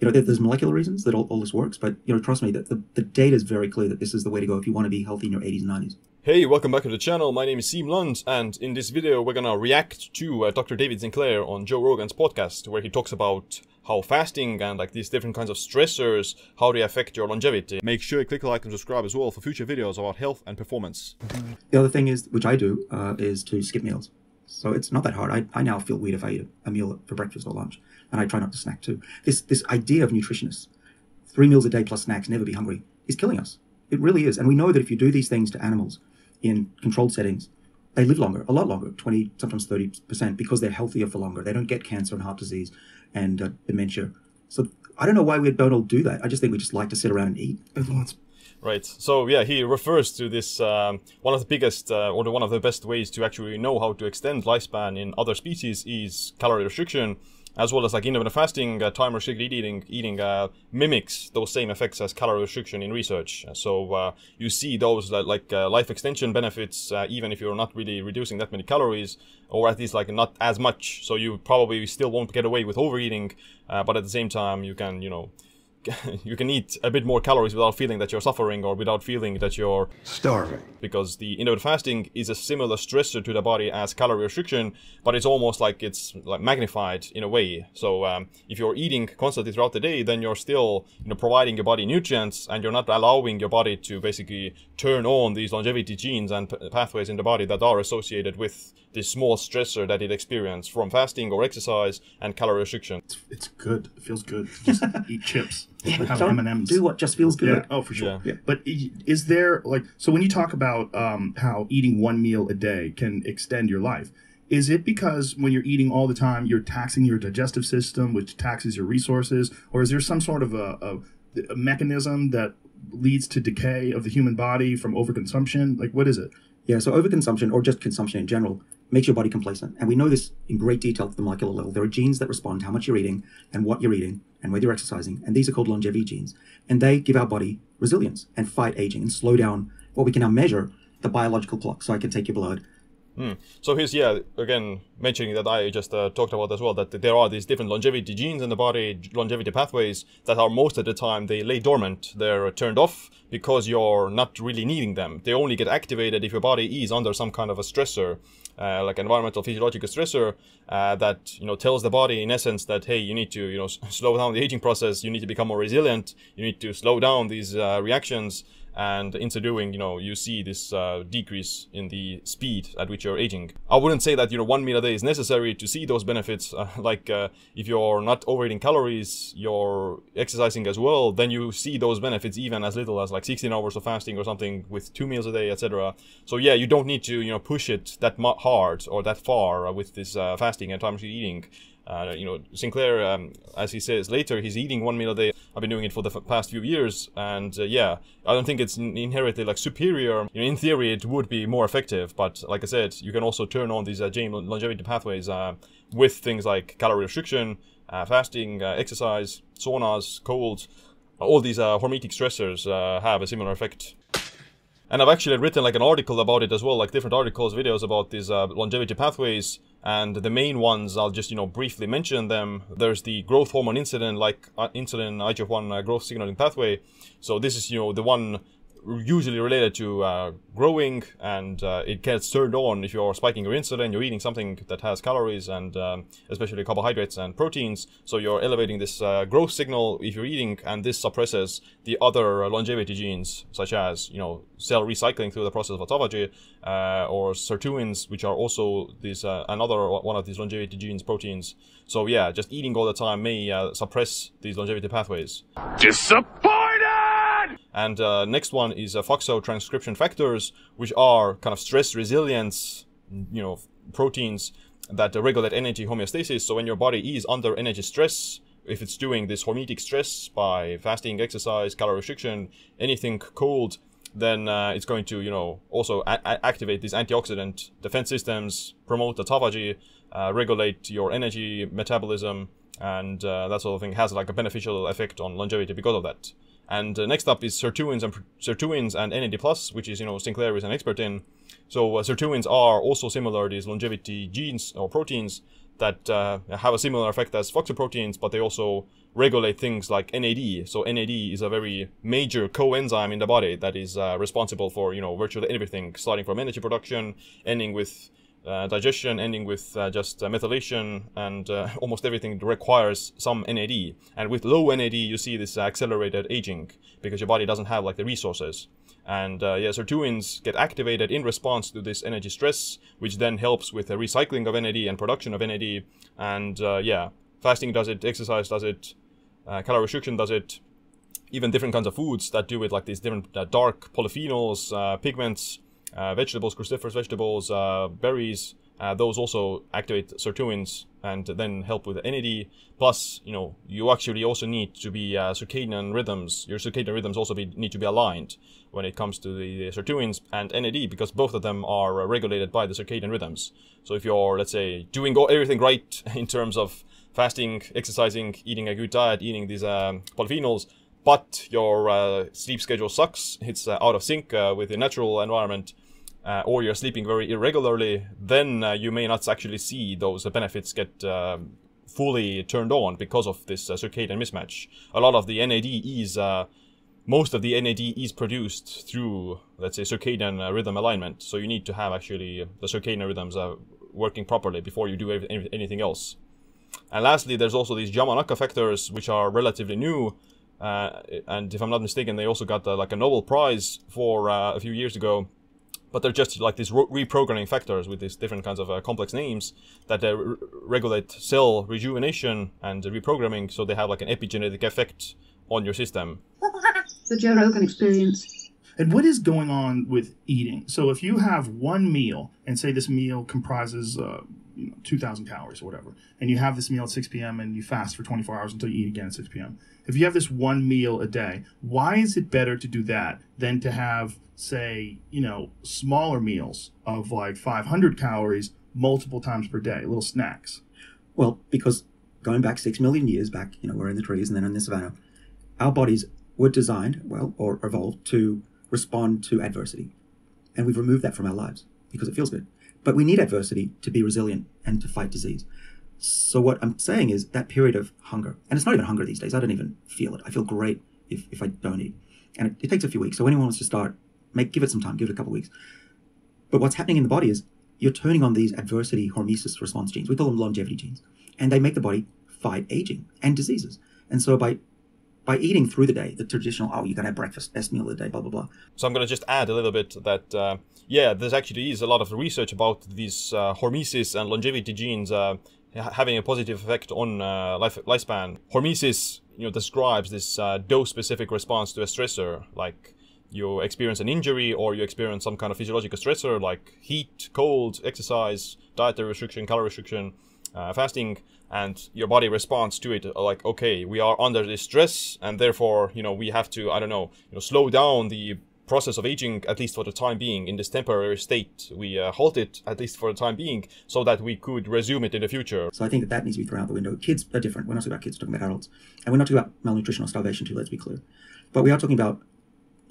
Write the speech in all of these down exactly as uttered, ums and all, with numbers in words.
you know, there's molecular reasons that all, all this works, but, you know, trust me, that the, the data is very clear that this is the way to go if you want to be healthy in your eighties and nineties. Hey, welcome back to the channel. My name is Siim Land, and in this video we're gonna react to uh, Doctor David Sinclair on Joe Rogan's podcast, where he talks about how fasting and like these different kinds of stressors, how they affect your longevity. Make sure you click like and subscribe as well for future videos about health and performance. The other thing is, which I do, uh, is to skip meals. So it's not that hard. I, I now feel weird if I eat a meal for breakfast or lunch, and I try not to snack too. This this idea of nutritionists, three meals a day plus snacks, never be hungry, is killing us. It really is. And we know that if you do these things to animals in controlled settings, they live longer, a lot longer, twenty, sometimes thirty percent, because they're healthier for longer. They don't get cancer and heart disease and uh, dementia. So I don't know why we don't all do that. I just think we just like to sit around and eat. Right. So yeah, he refers to this um, one of the biggest uh, or one of the best ways to actually know how to extend lifespan in other species is calorie restriction, as well as like intermittent fasting, uh, time restricted eating. Eating uh, mimics those same effects as calorie restriction in research. So uh, you see those uh, like uh, life extension benefits, uh, even if you're not really reducing that many calories, or at least like not as much. So you probably still won't get away with overeating, uh, but at the same time you can, you know. You can eat a bit more calories without feeling that you're suffering or without feeling that you're starving. Because the intermittent fasting is a similar stressor to the body as calorie restriction, but it's almost like it's like magnified in a way. So um, if you're eating constantly throughout the day, then you're still, you know, providing your body nutrients, and you're not allowing your body to basically turn on these longevity genes and p pathways in the body that are associated with this small stressor that it experienced from fasting or exercise and calorie restriction. It's, it's good. It feels good. Just eat chips. Yeah, have M and M's. Do what just feels good. Yeah. Oh, for sure. Yeah. Yeah. But is there, like, so when you talk about um, how eating one meal a day can extend your life, is it because when you're eating all the time, you're taxing your digestive system, which taxes your resources? Or is there some sort of a, a, a mechanism that leads to decay of the human body from overconsumption? Like, what is it? Yeah, so overconsumption, or just consumption in general, makes your body complacent. And we know this in great detail at the molecular level. There are genes that respond to how much you're eating and what you're eating and whether you're exercising. And these are called longevity genes. And they give our body resilience and fight aging and slow down what we can now measure, the biological clock. So I can take your blood. Mm. So here's, yeah, again, mentioning that I just uh, talked about as well, that there are these different longevity genes in the body, longevity pathways, that are most of the time, they lay dormant. They're turned off because you're not really needing them. They only get activated if your body is under some kind of a stressor, uh, like environmental physiological stressor, uh, that, you know, tells the body in essence that, hey, you need to, you know, s slow down the aging process. You need to become more resilient. You need to slow down these uh, reactions. And in so doing, you know, you see this uh, decrease in the speed at which you're aging. I wouldn't say that, you know, one meal a day is necessary to see those benefits. Uh, like uh, if you're not overeating calories, you're exercising as well, then you see those benefits even as little as like sixteen hours of fasting or something with two meals a day, et cetera. So yeah, you don't need to, you know, push it that hard or that far with this uh, fasting and time restricted eating. Uh, you know, Sinclair, um, as he says later, he's eating one meal a day. I've been doing it for the f past few years, and uh, yeah, I don't think it's inherently like superior. You know, in theory, it would be more effective, but like I said, you can also turn on these uh, gene longevity pathways uh, with things like calorie restriction, uh, fasting, uh, exercise, saunas, colds. All these uh, hormetic stressors uh, have a similar effect. And I've actually written like an article about it as well, like different articles, videos about these uh, longevity pathways. And the main ones, I'll just, you know, briefly mention them. There's the growth hormone insulin, like uh, insulin, I G F one uh, growth signaling pathway. So this is, you know, the one usually related to uh, growing, and uh, it gets turned on if you're spiking your insulin, you're eating something that has calories and um, especially carbohydrates and proteins. So you're elevating this uh, growth signal if you're eating, and this suppresses the other longevity genes, such as, you know, cell recycling through the process of autophagy, uh, or sirtuins, which are also these, uh, another one of these longevity genes, proteins. So yeah, just eating all the time may uh, suppress these longevity pathways. Disappointing! And uh, next one is uh, FOXO transcription factors, which are kind of stress resilience, you know, proteins that uh, regulate energy homeostasis. So when your body is under energy stress, if it's doing this hormetic stress by fasting, exercise, calorie restriction, anything cold, then uh, it's going to, you know, also a a activate these antioxidant defense systems, promote autophagy, uh, regulate your energy metabolism, and uh, that sort of thing has like a beneficial effect on longevity because of that. And uh, next up is sirtuins and sirtuins and N A D plus, which is, you know, Sinclair is an expert in. So uh, sirtuins are also similar, these longevity genes or proteins that uh, have a similar effect as FOXO proteins, but they also regulate things like N A D. So N A D is a very major coenzyme in the body that is uh, responsible for, you know, virtually everything, starting from energy production, ending with uh, digestion, ending with uh, just uh, methylation, and uh, almost everything requires some N A D. And with low N A D, you see this accelerated aging because your body doesn't have like the resources. And uh, yeah, sirtuins get activated in response to this energy stress, which then helps with the recycling of N A D and production of N A D. And uh, yeah, fasting does it, exercise does it, uh, calorie restriction does it, even different kinds of foods that do it, like these different uh, dark polyphenols, uh, pigments, uh, vegetables, cruciferous vegetables, uh, berries. Uh, those also activate sirtuins and then help with N A D. Plus, you know, you actually also need to be uh, circadian rhythms. Your circadian rhythms also be, need to be aligned when it comes to the, the sirtuins and N A D, because both of them are regulated by the circadian rhythms. So if you're, let's say, doing all, everything right in terms of fasting, exercising, eating a good diet, eating these um, polyphenols, but your uh, sleep schedule sucks, it's uh, out of sync uh, with the natural environment, Uh, or you're sleeping very irregularly, then uh, you may not actually see those uh, benefits get uh, fully turned on because of this uh, circadian mismatch. A lot of the N A D is, uh, most of the N A D is produced through, let's say, circadian uh, rhythm alignment. So you need to have actually the circadian rhythms uh, working properly before you do any anything else. And lastly, there's also these Yamanaka factors, which are relatively new. Uh, and if I'm not mistaken, they also got uh, like a Nobel Prize for uh, a few years ago. But they're just like these reprogramming factors with these different kinds of uh, complex names that uh, re regulate cell rejuvenation and reprogramming, so they have like an epigenetic effect on your system. The Joe Rogan Experience. And what is going on with eating? So if you have one meal, and say this meal comprises uh, you know, two thousand calories or whatever, and you have this meal at six p m and you fast for twenty-four hours until you eat again at six p m If you have this one meal a day, why is it better to do that than to have, say, you know, smaller meals of like five hundred calories multiple times per day, little snacks? Well, because going back six million years back, you know, we're in the trees and then in the savannah, our bodies were designed, well, or evolved to respond to adversity. And we've removed that from our lives because it feels good. But we need adversity to be resilient and to fight disease. So what I'm saying is that period of hunger, and it's not even hunger these days, I don't even feel it. I feel great if, if I don't eat. And it, it takes a few weeks. So anyone wants to start, make, give it some time, give it a couple of weeks. But what's happening in the body is you're turning on these adversity hormesis response genes. We call them longevity genes. And they make the body fight aging and diseases. And so by by eating through the day, the traditional, oh, you're going to have breakfast, best meal of the day, blah, blah, blah. So I'm going to just add a little bit that, uh, yeah, there's actually is a lot of research about these uh, hormesis and longevity genes uh, having a positive effect on uh, life, lifespan. Hormesis, you know, describes this uh, dose-specific response to a stressor, like you experience an injury or you experience some kind of physiological stressor like heat, cold, exercise, dietary restriction, calorie restriction, uh, fasting, and your body responds to it like, okay, we are under this stress and therefore, you know, we have to, I don't know, you know, slow down the process of aging, at least for the time being, in this temporary state. We uh, halt it, at least for the time being, so that we could resume it in the future. So I think that that needs to be thrown out the window. Kids are different. We're not talking about kids, we're talking about adults. And we're not talking about malnutrition or starvation too, let's be clear. But we are talking about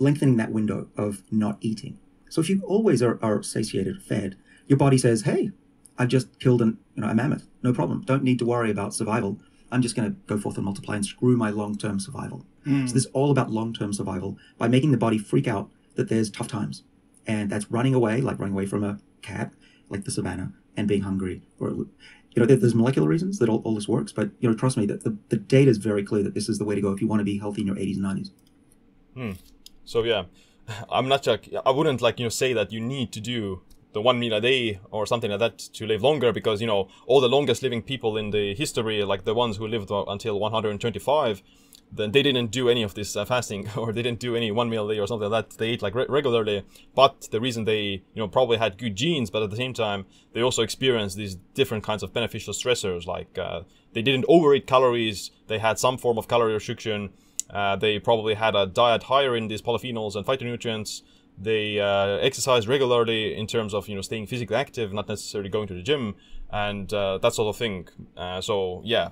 lengthening that window of not eating. So if you always are, are satiated, fed, your body says, hey, I've just killed an, you know, a mammoth, no problem. Don't need to worry about survival. I'm just going to go forth and multiply and screw my long-term survival. Mm. So this is all about long-term survival by making the body freak out that there's tough times. And that's running away, like running away from a cat, like the savannah, and being hungry. Or, you know, there's molecular reasons that all, all this works, but, you know, trust me, that the, the data is very clear that this is the way to go if you want to be healthy in your eighties and nineties. Mm. So yeah, I'm not like, I wouldn't like, you know, say that you need to do the one meal a day or something like that to live longer, because, you know, all the longest living people in the history, like the ones who lived until one hundred twenty-five, then they didn't do any of this uh, fasting, or they didn't do any one meal a day or something like that. They ate like re regularly, but the reason they, you know, probably had good genes, but at the same time, they also experienced these different kinds of beneficial stressors. Like uh, they didn't overeat calories. They had some form of calorie restriction. Uh, they probably had a diet higher in these polyphenols and phytonutrients. They uh, exercise regularly in terms of, you know, staying physically active, not necessarily going to the gym and uh, that sort of thing. Uh, so, yeah,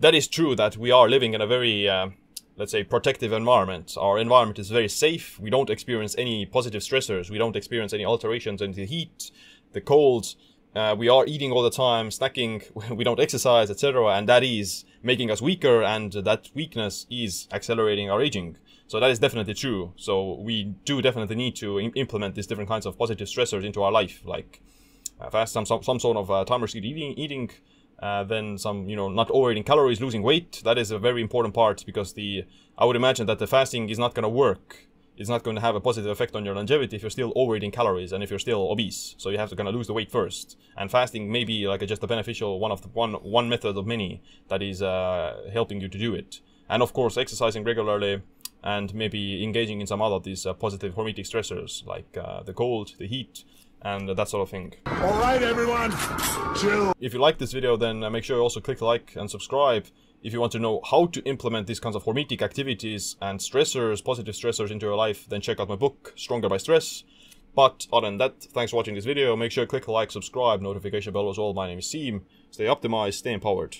that is true that we are living in a very, uh, let's say, protective environment. Our environment is very safe. We don't experience any positive stressors. We don't experience any alterations in the heat, the cold. Uh, we are eating all the time, snacking. We don't exercise, et cetera. And that is making us weaker, and that weakness is accelerating our aging. So that is definitely true. So we do definitely need to im implement these different kinds of positive stressors into our life, like uh, fast, some, some, some sort of uh, time restricted eating, eating uh, then some, you know, not overeating calories, losing weight. That is a very important part, because the, I would imagine that the fasting is not going to work. It's not going to have a positive effect on your longevity if you're still overeating calories and if you're still obese. So you have to kind of lose the weight first. And fasting may be like a, just a beneficial one of the, one, one method of many that is uh, helping you to do it. And of course, exercising regularly, and maybe engaging in some other of these uh, positive hormetic stressors, like uh, the cold, the heat, and uh, that sort of thing. All right, everyone, chill. If you like this video, then uh, make sure you also click like and subscribe. If you want to know how to implement these kinds of hormetic activities and stressors, positive stressors into your life, then check out my book, Stronger by Stress. But other than that, thanks for watching this video. Make sure you click like, subscribe, notification bell as well. My name is Siim. Stay optimized, stay empowered.